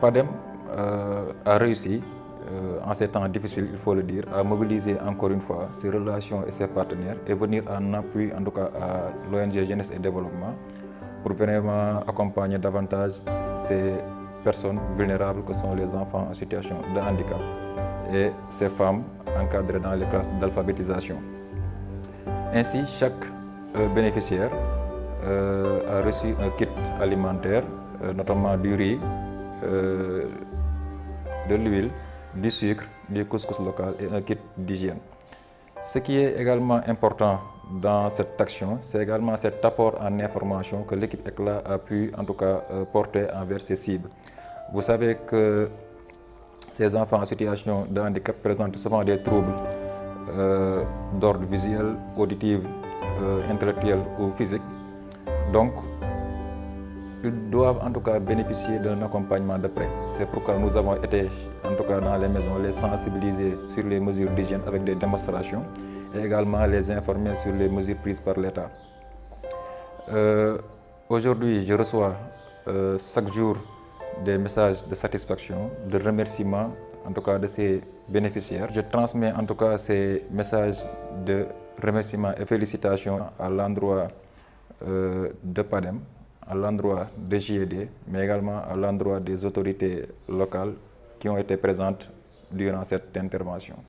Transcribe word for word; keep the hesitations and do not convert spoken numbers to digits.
PADEM euh, a réussi, euh, en ces temps difficiles, il faut le dire, à mobiliser encore une fois ses relations et ses partenaires et venir en appui, en tout cas, à l'O N G Jeunesse et Développement pour vraiment accompagner davantage ces personnes vulnérables que sont les enfants en situation de handicap et ces femmes encadrées dans les classes d'alphabétisation. Ainsi, chaque euh, bénéficiaire euh, a reçu un kit alimentaire, euh, notamment du riz, euh, de l'huile, du sucre, du couscous local et un kit d'hygiène. Ce qui est également important dans cette action, c'est également cet apport en information que l'équipe E C L A a pu en tout cas euh, porter envers ses cibles. Vous savez que ces enfants en situation de handicap présentent souvent des troubles euh, d'ordre visuel, auditif, euh, intellectuel ou physique. Donc, ils doivent en tout cas bénéficier d'un accompagnement de près. C'est pourquoi nous avons été, en tout cas dans les maisons, les sensibiliser sur les mesures d'hygiène avec des démonstrations et également les informer sur les mesures prises par l'État. Euh, Aujourd'hui, je reçois euh, chaque jour des messages de satisfaction, de remerciement, en tout cas de ces bénéficiaires. Je transmets en tout cas ces messages de remerciement et félicitations à l'endroit euh, de PADEM, à l'endroit des J E D, mais également à l'endroit des autorités locales qui ont été présentes durant cette intervention.